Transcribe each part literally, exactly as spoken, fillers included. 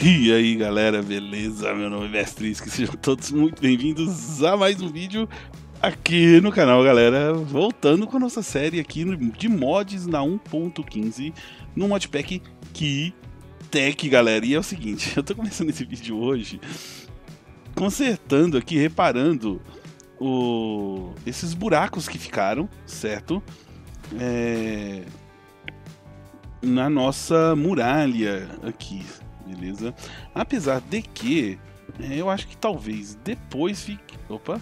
E aí galera, beleza? Meu nome é Mestre Isk, sejam todos muito bem-vindos a mais um vídeo aqui no canal, galera. Voltando com a nossa série aqui de mods na um ponto quinze, no modpack Q-Tech, galera. E é o seguinte, eu tô começando esse vídeo hoje consertando aqui, reparando o... esses buracos que ficaram, certo? É... na nossa muralha aqui. Beleza? Apesar de que é, eu acho que talvez depois fique... Opa!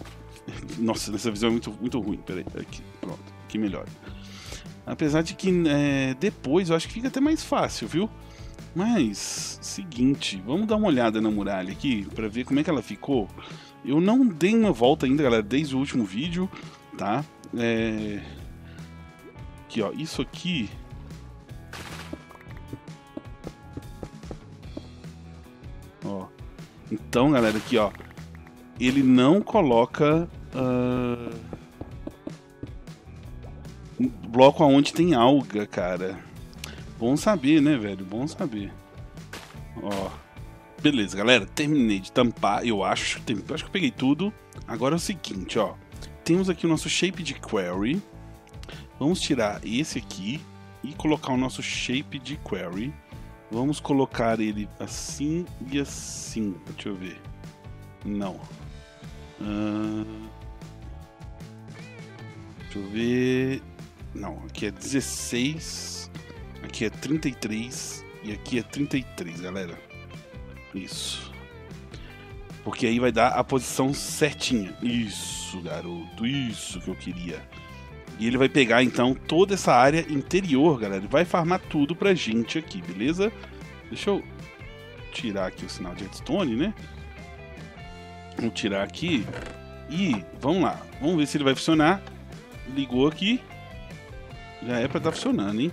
Nossa, essa visão é muito, muito ruim. Peraí, aqui, pronto. Aqui melhor. Apesar de que é, depois eu acho que fica até mais fácil, viu? Mas, seguinte, vamos dar uma olhada na muralha aqui pra ver como é que ela ficou. Eu não dei uma volta ainda, galera, desde o último vídeo, tá? É... Aqui, ó. Isso aqui... Ó. Então, galera, aqui, ó, ele não coloca uh, um bloco aonde tem alga, cara. Bom saber, né, velho? Bom saber. Ó, beleza, galera, terminei de tampar, eu acho. Tem, acho que eu peguei tudo. Agora é o seguinte, ó. Temos aqui o nosso shape de query. Vamos tirar esse aqui e colocar o nosso shape de query. Vamos colocar ele assim e assim. Deixa eu ver. Não. Uh... Deixa eu ver. Não, aqui é dezesseis. Aqui é trinta e três. E aqui é trinta e três, galera. Isso. Porque aí vai dar a posição certinha. Isso, garoto. Isso que eu queria. E ele vai pegar, então, toda essa área interior, galera. Ele vai farmar tudo pra gente aqui, beleza? Deixa eu tirar aqui o sinal de redstone, né? Vamos tirar aqui. E vamos lá. Vamos ver se ele vai funcionar. Ligou aqui. Já é pra estar funcionando, hein?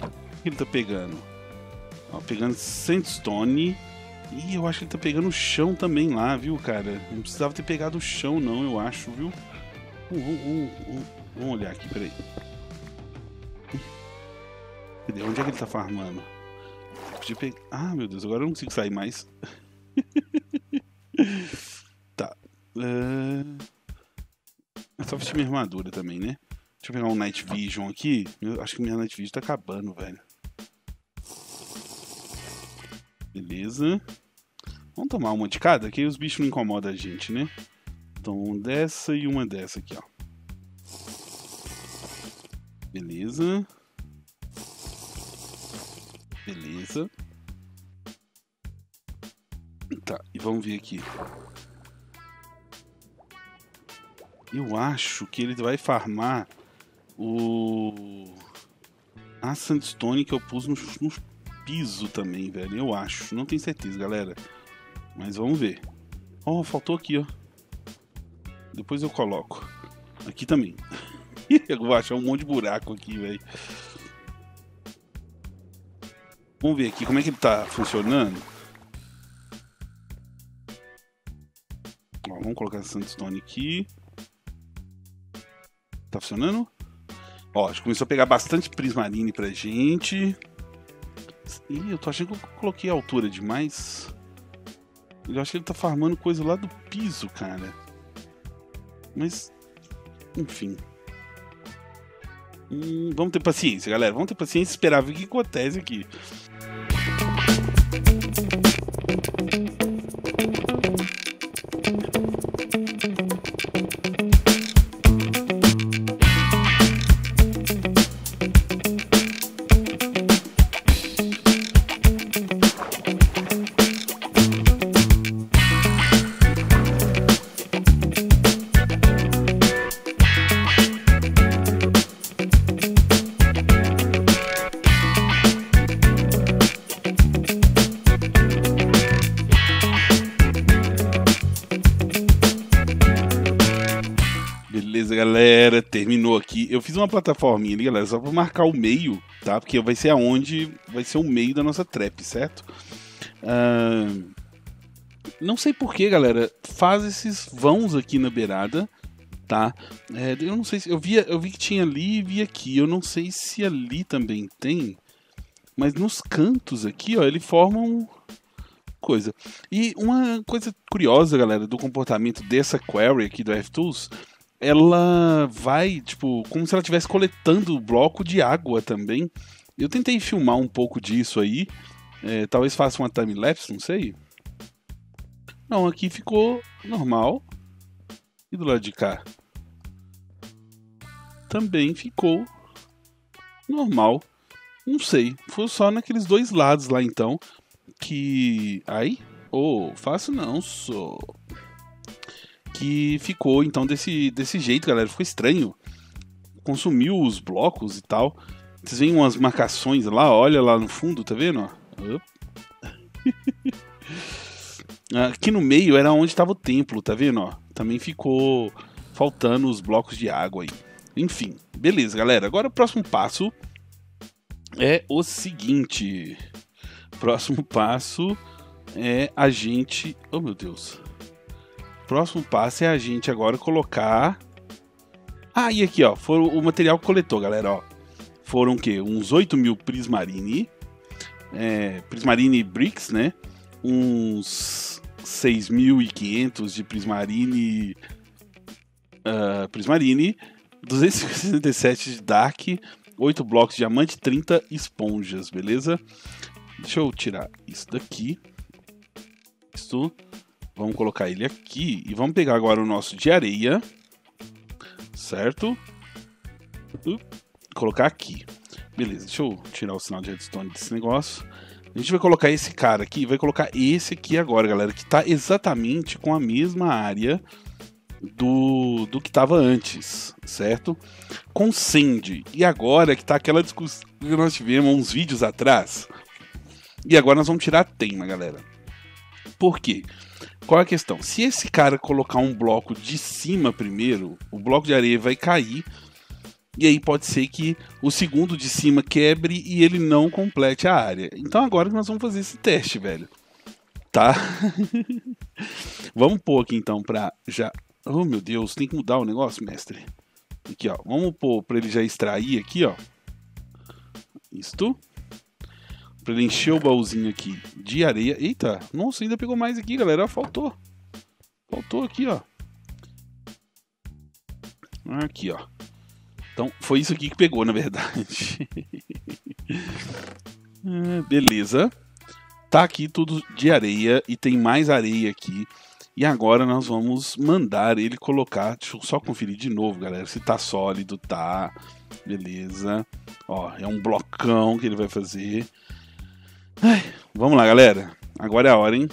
O que ele tá pegando? Ó, pegando sandstone. Ih, eu acho que ele tá pegando o chão também lá, viu, cara? Não precisava ter pegado o chão, não, eu acho, viu? Uh, uh, uh, uh. Vamos olhar aqui, peraí. Cadê? Onde é que ele tá farmando? Ah, meu Deus, agora eu não consigo sair mais. Tá. Uh... Eu só vestir minha armadura também, né? Deixa eu pegar um Night Vision aqui. Eu acho que minha Night Vision tá acabando, velho. Beleza. Vamos tomar uma de cada, que aí os bichos não incomodam a gente, né? Então, uma dessa e uma dessa aqui, ó. Beleza. Beleza. Tá, e vamos ver aqui. Eu acho que ele vai farmar o... a sandstone que eu pus no, no piso também, velho. Eu acho. Não tenho certeza, galera. Mas vamos ver. Ó, oh, faltou aqui, ó. Depois eu coloco. Aqui também. Eu vou achar um monte de buraco aqui, velho. Vamos ver aqui como é que ele tá funcionando. Ó, vamos colocar sandstone aqui. Tá funcionando? Ó, já começou a pegar bastante prismarine pra gente. Ih, eu tô achando que eu coloquei a altura demais. Eu acho que ele tá farmando coisa lá do piso, cara. Mas, enfim. Hum, vamos ter paciência, galera. Vamos ter paciência e esperar ver o que acontece aqui. Galera, terminou aqui. Eu fiz uma plataforminha ali, galera, só pra marcar o meio, tá? Porque vai ser aonde vai ser o meio da nossa trap, certo? Uh... Não sei porquê, galera, faz esses vãos aqui na beirada, tá? É, eu não sei se... Eu, via, eu vi que tinha ali e vi aqui. Eu não sei se ali também tem, mas nos cantos aqui, ó, ele forma um... coisa. E uma coisa curiosa, galera, do comportamento dessa query aqui do F-Tools, ela vai, tipo, como se ela estivesse coletando bloco de água também. Eu tentei filmar um pouco disso aí, é, talvez faça uma time-lapse, não sei. Não, aqui ficou normal. E do lado de cá? Também ficou normal. Não sei, foi só naqueles dois lados lá então que... Ai, oh, faço não, só... Que ficou então desse, desse jeito, galera, ficou estranho. Consumiu os blocos e tal. Vocês veem umas marcações lá, olha lá no fundo, tá vendo? Aqui no meio era onde estava o templo, tá vendo? Ó, também ficou faltando os blocos de água aí. Enfim, beleza, galera. Agora o próximo passo é o seguinte. Próximo passo é a gente... Oh, meu Deus. Próximo passo é a gente agora colocar... Ah, e aqui, ó. Foi o material que coletou, galera, ó. Foram o quê? Uns oito mil Prismarine. É, Prismarine Bricks, né? Uns seis mil e quinhentos de Prismarine... Uh, Prismarine... duzentos e sessenta e sete de Dark, oito blocos de diamante, trinta esponjas, beleza? Deixa eu tirar isso daqui. Isso. Vamos colocar ele aqui. E vamos pegar agora o nosso de areia. Certo? Uh, colocar aqui. Beleza, deixa eu tirar o sinal de redstone desse negócio. A gente vai colocar esse cara aqui. Vai colocar esse aqui agora, galera. Que tá exatamente com a mesma área Do, do que estava antes, certo? Com Send. E agora que tá aquela discussão que nós tivemos uns vídeos atrás. E agora nós vamos tirar a tema, galera. Por quê? Qual é a questão? Se esse cara colocar um bloco de cima primeiro, o bloco de areia vai cair. E aí pode ser que o segundo de cima quebre e ele não complete a área. Então agora que nós vamos fazer esse teste, velho. Tá? Vamos pôr aqui então pra já... Oh, meu Deus, tem que mudar o negócio, mestre. Aqui, ó. Vamos pôr pra ele já extrair aqui, ó. Isto. Pra ele encher o baúzinho aqui de areia. Eita, nossa, ainda pegou mais aqui, galera. Faltou. Faltou aqui, ó. Aqui, ó. Então, foi isso aqui que pegou, na verdade. Beleza. Tá aqui tudo de areia. E tem mais areia aqui. E agora nós vamos mandar ele colocar, deixa eu só conferir de novo, galera, se tá sólido, tá, beleza, ó, é um blocão que ele vai fazer. Ai, vamos lá, galera, agora é a hora, hein.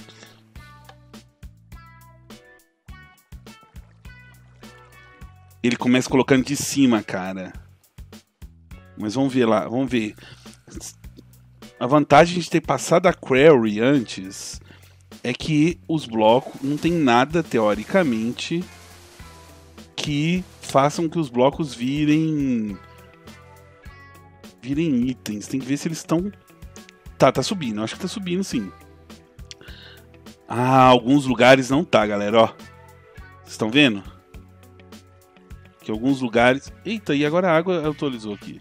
Ele começa colocando de cima, cara, mas vamos ver lá, vamos ver. A vantagem de ter passado a query antes... é que os blocos não tem nada, teoricamente, que façam que os blocos virem virem itens. Tem que ver se eles estão... Tá, tá subindo. Eu acho que tá subindo, sim. Ah, alguns lugares não tá, galera, ó. Vocês estão vendo? Que alguns lugares... Eita, e agora a água atualizou aqui.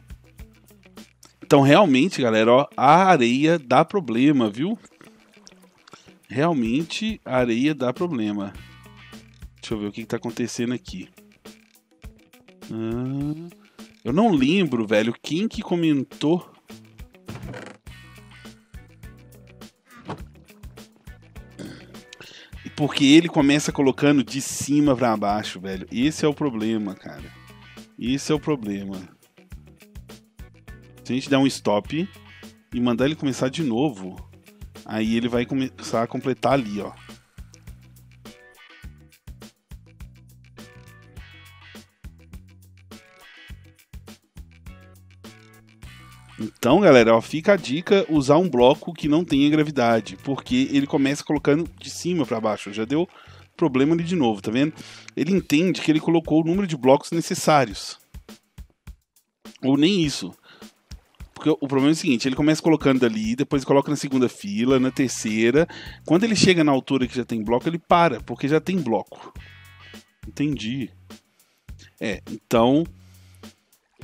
Então, realmente, galera, ó, a areia dá problema, viu? Realmente a areia dá problema. Deixa eu ver o que está acontecendo aqui. Hum, eu não lembro, velho, quem que comentou. Porque ele começa colocando de cima para baixo, velho. Esse é o problema, cara. Esse é o problema. Se a gente der um stop e mandar ele começar de novo... Aí ele vai começar a completar ali, ó. Então, galera, ó, fica a dica usar um bloco que não tenha gravidade, porque ele começa colocando de cima para baixo. Já deu problema ali de novo, tá vendo? Ele entende que ele colocou o número de blocos necessários. Ou nem isso. Porque o problema é o seguinte, ele começa colocando ali, depois coloca na segunda fila, na terceira. Quando ele chega na altura que já tem bloco, ele para, porque já tem bloco. Entendi. É, então...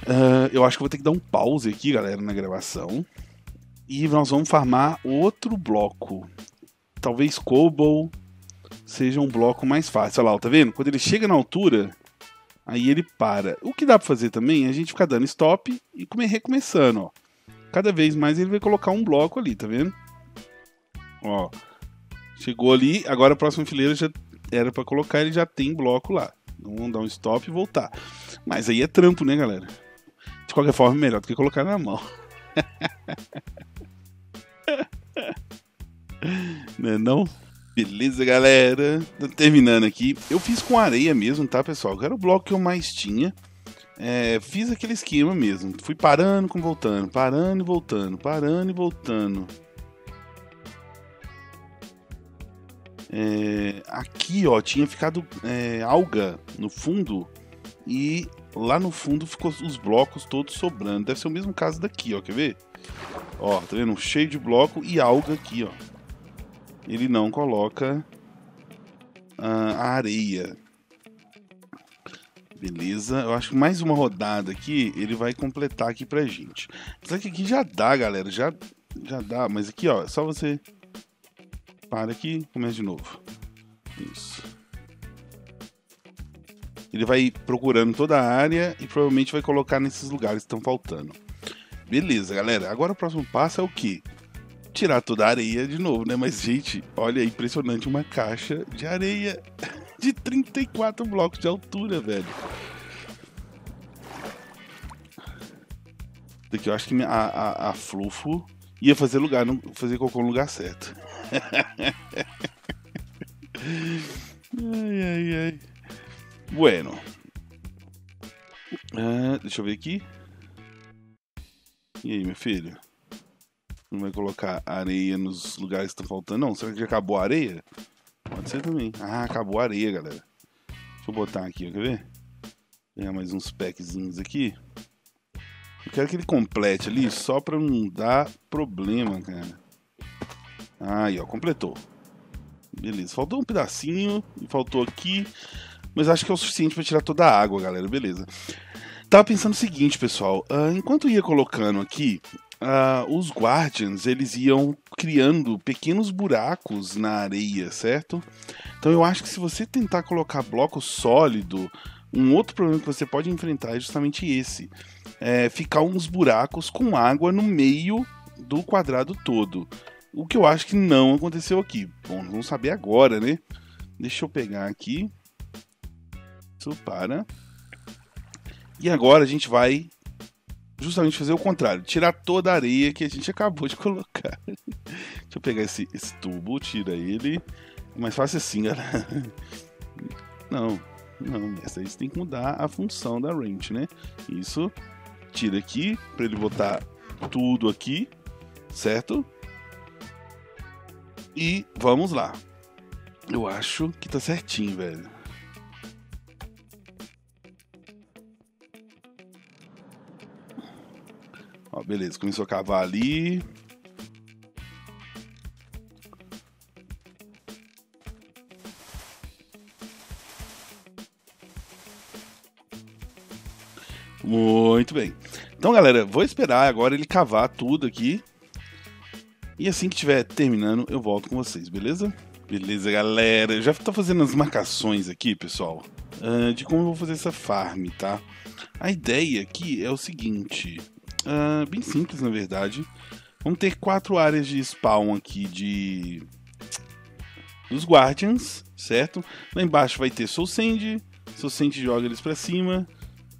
Uh, eu acho que vou ter que dar um pause aqui, galera, na gravação. E nós vamos farmar outro bloco. talvez Cobol seja um bloco mais fácil. Olha lá, tá vendo? Quando ele chega na altura, aí ele para. O que dá pra fazer também é a gente ficar dando stop e recomeçando, ó. Cada vez mais ele vai colocar um bloco ali, tá vendo? Ó, chegou ali, agora a próxima fileira já era pra colocar, ele já tem bloco lá. Então vamos dar um stop e voltar. Mas aí é trampo, né, galera? De qualquer forma, melhor do que colocar na mão. Não é não? Beleza, galera? Terminando aqui. Eu fiz com areia mesmo, tá, pessoal? Era o bloco que eu mais tinha. É, fiz aquele esquema mesmo. Fui parando com voltando, parando e voltando, parando e voltando. É, aqui, ó, tinha ficado é, alga no fundo e lá no fundo ficou os blocos todos sobrando. Deve ser o mesmo caso daqui, ó, quer ver? Ó, tá vendo? Cheio de bloco e alga aqui, ó. Ele não coloca ah, a areia. Beleza, eu acho que mais uma rodada aqui, ele vai completar aqui pra gente. Apesar que aqui já dá, galera, já, já dá, mas aqui, ó, é só você... Para aqui, começa de novo. Isso. Ele vai procurando toda a área e provavelmente vai colocar nesses lugares que estão faltando. Beleza, galera. Agora o próximo passo é o quê? Tirar toda a areia de novo, né? Mas, gente, olha, é impressionante uma caixa de areia de trinta e quatro blocos de altura, velho. Daqui eu acho que a, a, a Flufo ia fazer lugar, não fazer cocô no lugar certo. Ai, ai, ai. Bueno. Ah, deixa eu ver aqui. E aí, meu filho? Não vai colocar areia nos lugares que estão faltando, não? Será que já acabou a areia? Pode ser também. Ah, acabou a areia, galera. Deixa eu botar aqui, ó, quer ver? Pegar mais uns packzinhos aqui. Eu quero que ele complete ali só pra não dar problema, cara. Aí, ó, completou. Beleza, faltou um pedacinho e faltou aqui. Mas acho que é o suficiente pra tirar toda a água, galera, beleza. Tava pensando o seguinte, pessoal. Uh, enquanto eu ia colocando aqui... Uh, os Guardians, eles iam criando pequenos buracos na areia, certo? Então eu acho que se você tentar colocar bloco sólido, um outro problema que você pode enfrentar é justamente esse. É ficar uns buracos com água no meio do quadrado todo. O que eu acho que não aconteceu aqui. Bom, vamos saber agora, né? Deixa eu pegar aqui. Isso, para. E agora a gente vai... justamente fazer o contrário, tirar toda a areia que a gente acabou de colocar. Deixa eu pegar esse, esse tubo, tira ele. Mas faça assim, galera. Não, não, essa aí você tem que mudar a função da range, né? Isso, tira aqui, pra ele botar tudo aqui, certo? E vamos lá. Eu acho que tá certinho, velho. Ó, beleza, começou a cavar ali. Muito bem. Então, galera, vou esperar agora ele cavar tudo aqui. E assim que estiver terminando, eu volto com vocês, beleza? Beleza, galera. Eu já tô fazendo as marcações aqui, pessoal, de como eu vou fazer essa farm, tá? A ideia aqui é o seguinte... Uh, bem simples, na verdade. Vamos ter quatro áreas de spawn aqui de dos Guardians, certo? Lá embaixo vai ter Soul Sand. Soul Sand joga eles pra cima,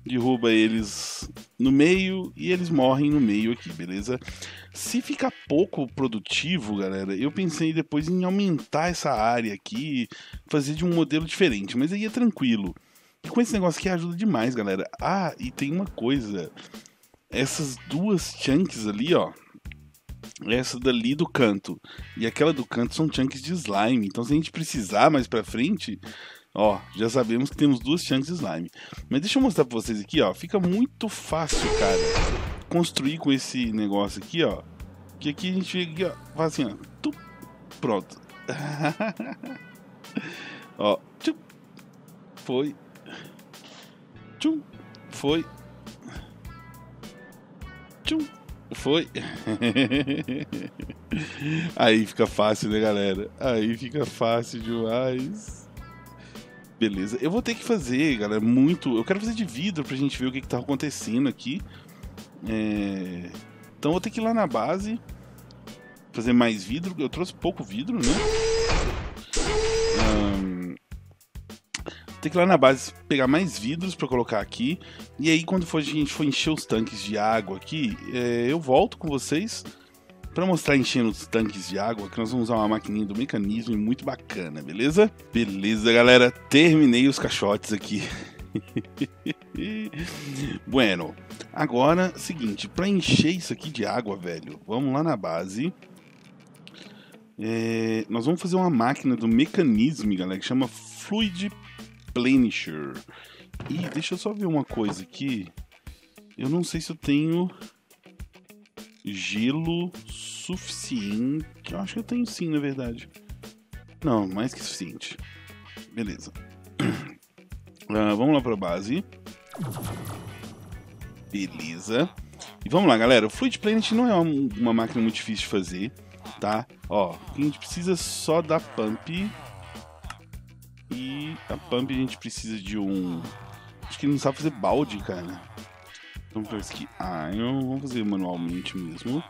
derruba eles no meio e eles morrem no meio aqui, beleza? Se ficar pouco produtivo, galera, eu pensei depois em aumentar essa área aqui, fazer de um modelo diferente, mas aí é tranquilo. E com esse negócio aqui ajuda demais, galera. Ah, e tem uma coisa... essas duas chunks ali, ó, essa dali do canto e aquela do canto são chunks de slime. Então se a gente precisar mais pra frente, ó, já sabemos que temos duas chunks de slime. Mas deixa eu mostrar pra vocês aqui, ó, fica muito fácil, cara, construir com esse negócio aqui, ó. Que aqui a gente chega aqui, ó, faz assim, ó, tup, pronto. Ó, tchup, foi, tchum, foi, tchum, Foi. Aí fica fácil, né, galera? Aí fica fácil demais. Beleza. Eu vou ter que fazer, galera, muito... Eu quero fazer de vidro pra gente ver o que que tá acontecendo aqui. É... Então eu vou ter que ir lá na base, fazer mais vidro. Eu trouxe pouco vidro, né? Um... Tem que ir lá na base pegar mais vidros para colocar aqui. E aí quando for, a gente for encher os tanques de água aqui, é, eu volto com vocês para mostrar enchendo os tanques de água, que nós vamos usar uma maquininha do Mekanism muito bacana, beleza? Beleza, galera, terminei os caixotes aqui. Bueno, agora, seguinte, para encher isso aqui de água, velho, vamos lá na base. É, nós vamos fazer uma máquina do Mekanism, galera, que chama Fluid Planisher. E deixa eu só ver uma coisa aqui. Eu não sei se eu tenho gelo suficiente. Eu acho que eu tenho sim, na verdade. Não, mais que suficiente. Beleza. Uh, vamos lá para a base. Beleza. E vamos lá, galera. O Fluid Planet não é uma, uma máquina muito difícil de fazer, tá? Ó, a gente precisa só da pump. E a pump a gente precisa de um... Acho que ele não sabe fazer balde, cara. Vamos fazer aqui. Ah, eu... vamos fazer manualmente mesmo.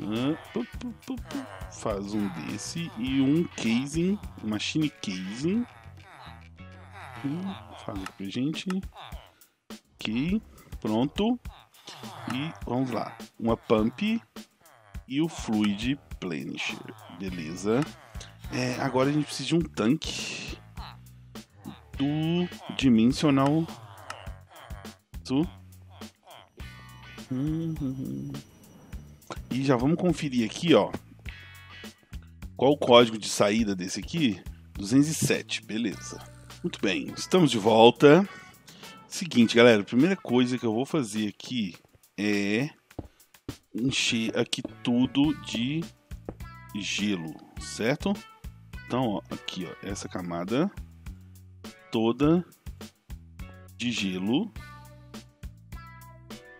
Ah, pu, pu, pu, pu. Faz um desse. E um casing. Machine casing. E faz aqui pra gente. Aqui. Pronto. E vamos lá. Uma pump. E o Fluid Planisher. Beleza. É, agora a gente precisa de um tanque. Do Dimensional. Isso. Uhum. E já vamos conferir aqui, ó. Qual o código de saída desse aqui? duzentos e sete, beleza. Muito bem, estamos de volta. Seguinte, galera, a primeira coisa que eu vou fazer aqui é encher aqui tudo de gelo, certo? Então, ó, aqui, ó, essa camada toda de gelo,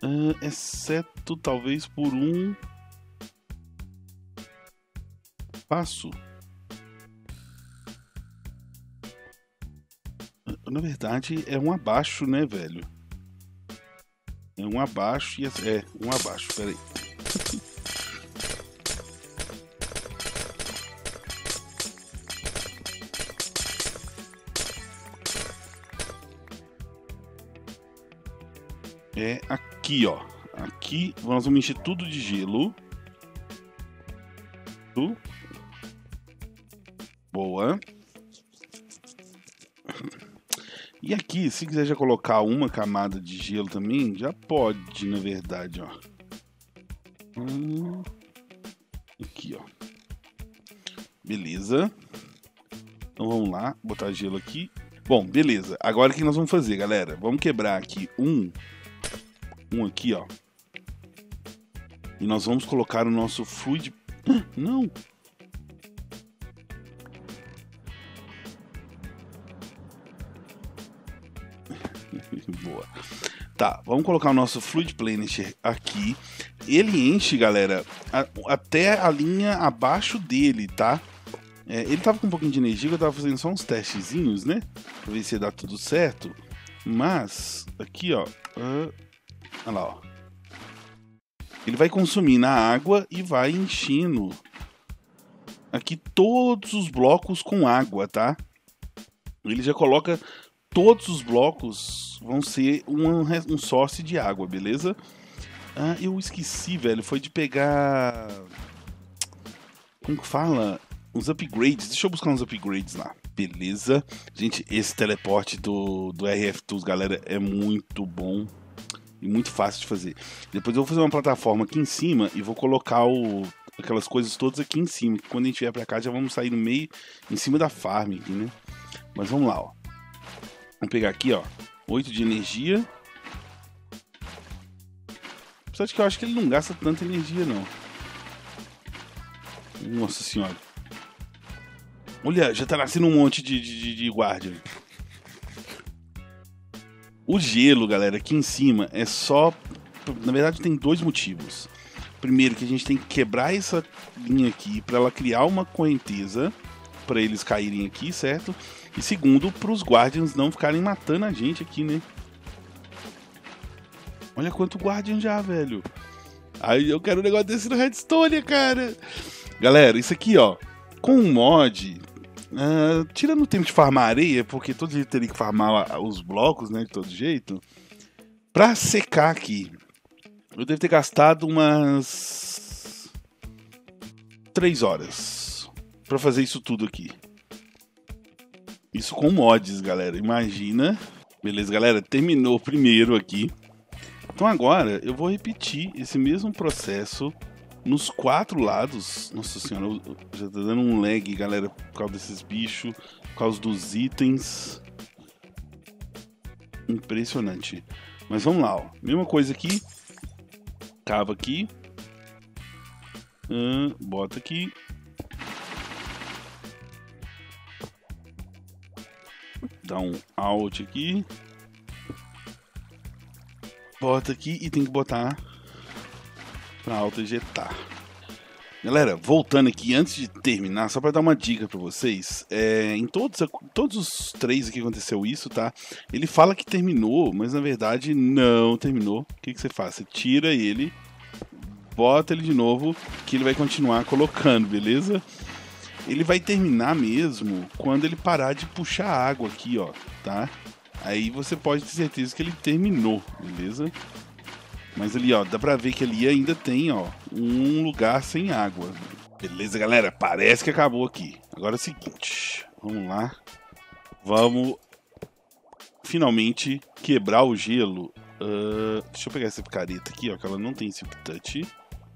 uh, exceto talvez por um passo. Na verdade é um abaixo, né, velho? É um abaixo e é, é um abaixo. Peraí. É aqui, ó. Aqui nós vamos encher tudo de gelo. Boa. E aqui, se quiser já colocar uma camada de gelo também, já pode, na verdade, ó. Aqui, ó. Beleza. Então vamos lá, botar gelo aqui. Bom, beleza. Agora o que nós vamos fazer, galera? Vamos quebrar aqui um... Um aqui, ó. E nós vamos colocar o nosso fluid... Não! Boa. Tá, vamos colocar o nosso Fluid Planisher aqui. Ele enche, galera, a, até a linha abaixo dele, tá? É, ele tava com um pouquinho de energia, eu tava fazendo só uns testezinhos, né? Pra ver se dá tudo certo. Mas, aqui, ó... Uh... Olha lá, ó. Ele vai consumindo a água e vai enchendo aqui todos os blocos com água, tá? Ele já coloca todos os blocos, vão ser um, um source de água, beleza? Ah, eu esqueci, velho, foi de pegar... Como que fala? Uns upgrades, deixa eu buscar uns upgrades lá. Beleza? Gente, esse teleporte do, do R F Tools, galera, é muito bom. E muito fácil de fazer. Depois eu vou fazer uma plataforma aqui em cima e vou colocar o, aquelas coisas todas aqui em cima. Que quando a gente vier pra cá já vamos sair no meio, em cima da farm aqui, né? Mas vamos lá, ó. Vamos pegar aqui, ó. oito de energia. Apesar de que eu acho que ele não gasta tanta energia, não. Nossa senhora. Olha, já tá nascendo um monte de, de, de guardian. O gelo, galera, aqui em cima é só... Na verdade tem dois motivos. primeiro que a gente tem que quebrar essa linha aqui para ela criar uma correnteza para eles caírem aqui, certo? E segundo, para os Guardians não ficarem matando a gente aqui, né? Olha quanto Guardian já, velho. Aí eu quero um negócio desse no Redstone, cara. Galera, isso aqui, ó. Com um mod, uh, tirando o tempo de farmar areia, porque todo dia teria que farmar os blocos, né? De todo jeito. Pra secar aqui, eu devo ter gastado umas três horas pra fazer isso tudo aqui. Isso com mods, galera. Imagina. Beleza, galera. Terminou primeiro aqui. Então agora eu vou repetir esse mesmo processo nos quatro lados. Nossa senhora, eu já tá dando um lag, galera, por causa desses bichos, por causa dos itens. Impressionante. Mas vamos lá, ó. Mesma coisa aqui. Cava aqui. Hum, bota aqui. Dá um alt aqui. Bota aqui e tem que botar pra auto-ejetar. Galera, voltando aqui, antes de terminar, só pra dar uma dica pra vocês. É, em todos, todos os três que aconteceu isso, tá? Ele fala que terminou, mas na verdade não terminou. O que, que você faz? Você tira ele, bota ele de novo, que ele vai continuar colocando, beleza? Ele vai terminar mesmo quando ele parar de puxar água aqui, ó, tá? Aí você pode ter certeza que ele terminou, beleza? Mas ali, ó, dá pra ver que ali ainda tem, ó, um lugar sem água. Beleza, galera? Parece que acabou aqui. Agora é o seguinte, vamos lá. Vamos finalmente quebrar o gelo. Uh, deixa eu pegar essa picareta aqui, ó, que ela não tem zip touch.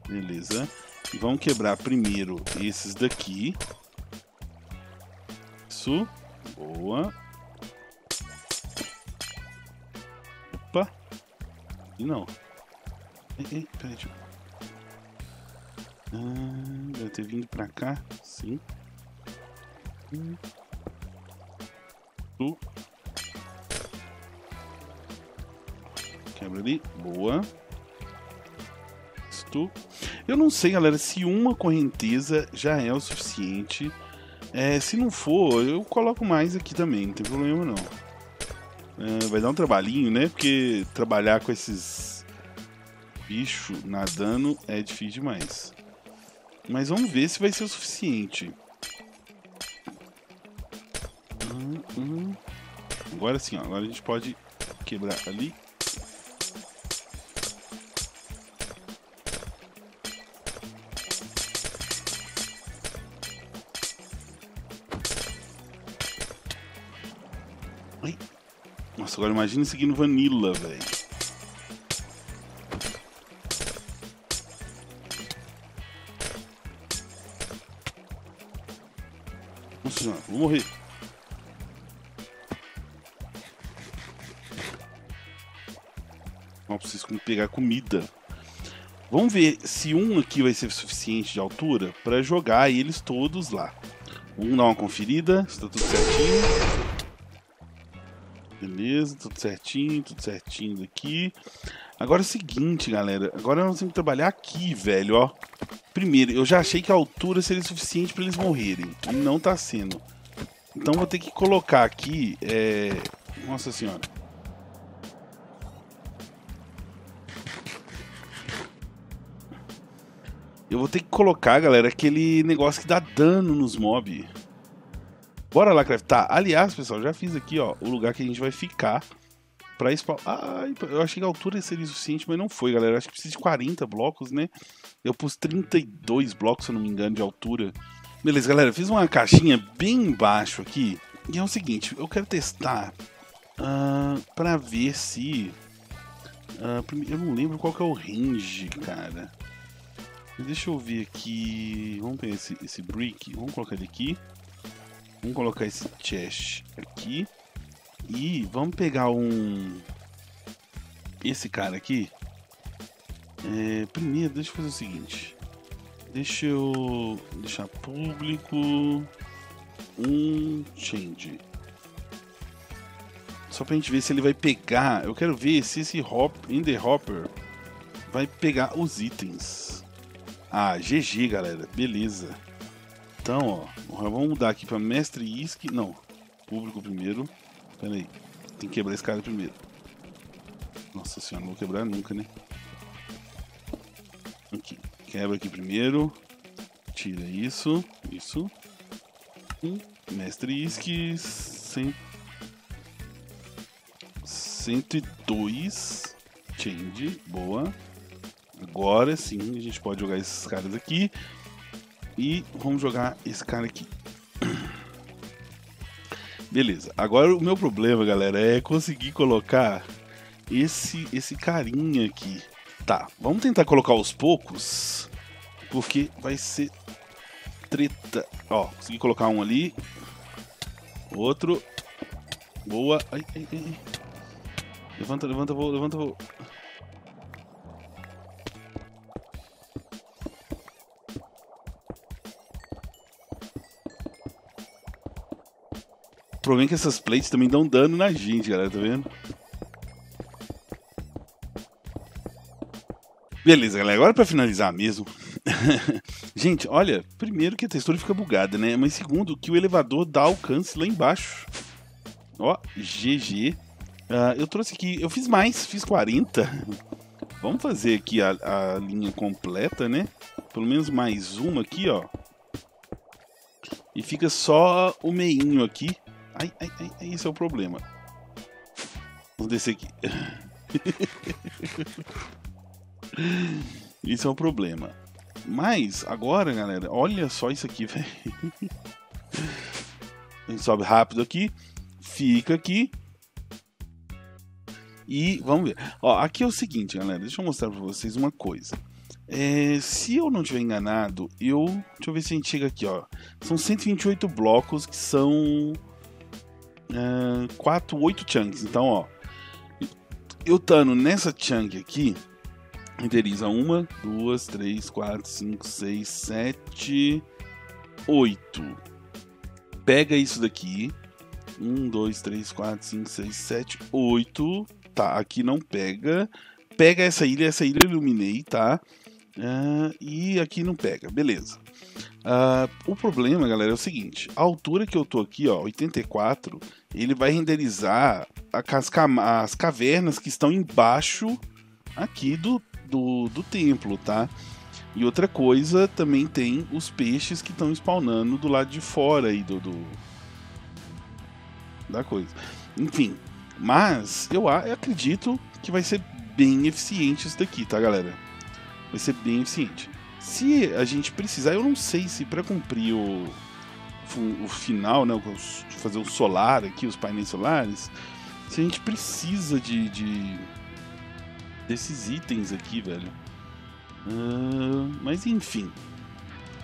Beleza. E vamos quebrar primeiro esses daqui. Isso. Boa. Opa. E não. Ei, ei, peraí, deixa eu... Ah, deve ter vindo pra cá. Sim. Tu. Quebra ali. Boa. Isto. Eu não sei, galera, se uma correnteza já é o suficiente. É, se não for, eu coloco mais aqui também. Não tem problema, não. É, vai dar um trabalhinho, né? Porque trabalhar com esses... bicho nadando é difícil demais. Mas vamos ver se vai ser o suficiente. Hum, hum. Agora sim, ó, agora a gente pode quebrar ali. Ai. Nossa, agora imagina seguindo Vanilla, velho. Não, vou morrer. Não preciso pegar comida. Vamos ver se um aqui vai ser suficiente de altura para jogar eles todos lá. Vamos dar uma conferida, está tudo certinho. Beleza, tudo certinho, tudo certinho daqui. Agora é o seguinte, galera. Agora nós temos que trabalhar aqui, velho, ó. Primeiro, eu já achei que a altura seria suficiente para eles morrerem. E não tá sendo. Então vou ter que colocar aqui... É... Nossa senhora. Eu vou ter que colocar, galera, aquele negócio que dá dano nos mobs. Bora lá craftar. Aliás, pessoal, já fiz aqui, ó, o lugar que a gente vai ficar pra spawn. Ai, eu achei que a altura seria suficiente, mas não foi, galera. Acho que precisa de quarenta blocos, né? Eu pus trinta e dois blocos, se eu não me engano, de altura. Beleza, galera, fiz uma caixinha bem embaixo aqui. E é o seguinte, eu quero testar uh, pra ver se... Uh, eu não lembro qual que é o range, cara. Deixa eu ver aqui... Vamos pegar esse, esse brick, vamos colocar ele aqui. Vamos colocar esse chest aqui. E vamos pegar um... Esse cara aqui. É, primeiro, deixa eu fazer o seguinte. Deixa eu... Deixar público... Um change. Só pra gente ver se ele vai pegar... Eu quero ver se esse hop, in the hopper vai pegar os itens. Ah, G G, galera. Beleza. Então, ó, vamos mudar aqui para Mestre Isk. Não, público primeiro. Pera aí. Tem que quebrar esse cara primeiro. Nossa senhora, não vou quebrar nunca, né? Aqui. Quebra aqui primeiro. Tira isso. Isso. Um. Mestre Isk. cento e dois. Change. Boa. Agora sim, a gente pode jogar esses caras aqui. E vamos jogar esse cara aqui. Beleza. Agora o meu problema, galera, é conseguir colocar esse, esse carinha aqui. Tá, vamos tentar colocar aos poucos, porque vai ser treta. Ó, consegui colocar um ali. Outro. Boa. Ai, ai, ai. Levanta, levanta, vou, levanta, vou. O problema é que essas plates também dão dano na gente, galera, tá vendo? Beleza, galera, agora pra finalizar mesmo. Gente, olha, primeiro que a textura fica bugada, né? Mas segundo, que o elevador dá alcance lá embaixo. Ó, G G. Uh, eu trouxe aqui, eu fiz mais, fiz quarenta. Vamos fazer aqui a, a linha completa, né? Pelo menos mais uma aqui, ó. E fica só o meinho aqui. Ai, ai, ai, esse é o problema. Vamos descer aqui. Isso é um problema. Mas, agora, galera, olha só isso aqui, velho. A gente sobe rápido aqui. Fica aqui. E vamos ver. Ó, aqui é o seguinte, galera. Deixa eu mostrar pra vocês uma coisa. É, se eu não tiver enganado, eu... Deixa eu ver se a gente chega aqui, ó. São cento e vinte e oito blocos que são... Uh, quatro, oito chunks. Então, ó, eu estando nessa chunk aqui, interiza uma, duas, três, quatro, cinco, seis, sete, oito. Pega isso daqui. um, dois, três, quatro, cinco, seis, sete, oito. Tá, aqui não pega. Pega essa ilha, essa ilha eu iluminei, tá? Uh, e aqui não pega, beleza. Uh, o problema, galera, é o seguinte: a altura que eu tô aqui, ó, oitenta e quatro, ele vai renderizar as, as cavernas que estão embaixo aqui do, do, do templo, tá? E outra coisa, também tem os peixes que estão spawnando do lado de fora aí do, do da coisa. Enfim, mas eu, eu acredito que vai ser bem eficiente isso daqui, tá, galera? Vai ser bem eficiente. Se a gente precisar, eu não sei se para cumprir o, o final, né, fazer o solar aqui, os painéis solares, se a gente precisa de, de desses itens aqui, velho. Uh, mas enfim,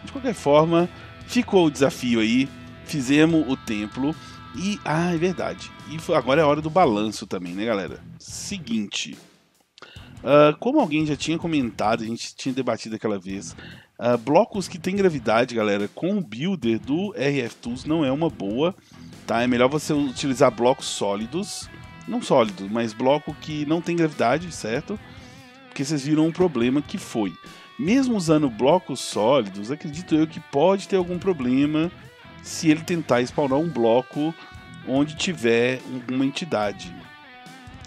de qualquer forma, ficou o desafio aí, fizemos o templo e, ah, é verdade. E agora é a hora do balanço também, né, galera? Seguinte. Uh, como alguém já tinha comentado, a gente tinha debatido aquela vez, uh, blocos que tem gravidade, galera, com o builder do R F Tools não é uma boa, tá? É melhor você utilizar blocos sólidos, não sólidos, mas bloco que não tem gravidade, certo? Porque vocês viram um problema que foi. Mesmo usando blocos sólidos, acredito eu que pode ter algum problema se ele tentar spawnar um bloco onde tiver uma entidade.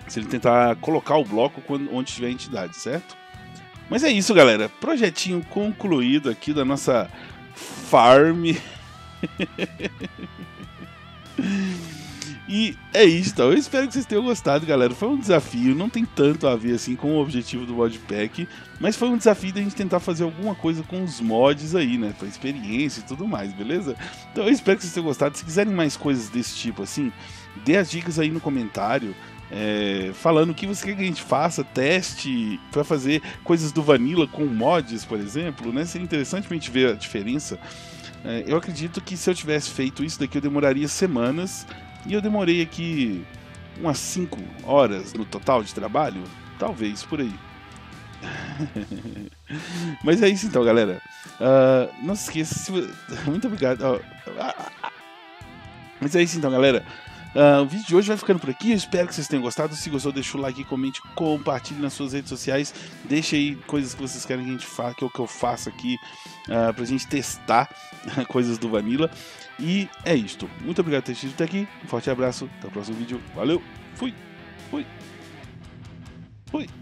Se ele tentar colocar o bloco onde tiver a entidade, certo? Mas é isso, galera. Projetinho concluído aqui da nossa farm. E é isso, então. Eu espero que vocês tenham gostado, galera. Foi um desafio. Não tem tanto a ver assim com o objetivo do modpack. Mas foi um desafio da gente tentar fazer alguma coisa com os mods aí, né? Pra experiência e tudo mais, beleza? Então eu espero que vocês tenham gostado. Se quiserem mais coisas desse tipo assim, dê as dicas aí no comentário. É, falando o que você quer que a gente faça, teste para fazer coisas do Vanilla com mods, por exemplo, né? Seria interessante pra gente ver a diferença. É, eu acredito que se eu tivesse feito isso daqui eu demoraria semanas, e eu demorei aqui umas cinco horas no total de trabalho, talvez, por aí. Mas é isso então, galera. Uh, não se esqueça, se... muito obrigado. Mas é isso então, galera. Uh, o vídeo de hoje vai ficando por aqui, eu espero que vocês tenham gostado. Se gostou, deixa o like, comente, compartilhe nas suas redes sociais, deixa aí coisas que vocês querem que a gente faça, que é o que eu faço aqui, uh, pra gente testar coisas do Vanilla. E é isto, muito obrigado por ter assistido até aqui, um forte abraço, até o próximo vídeo, valeu, fui, fui, fui.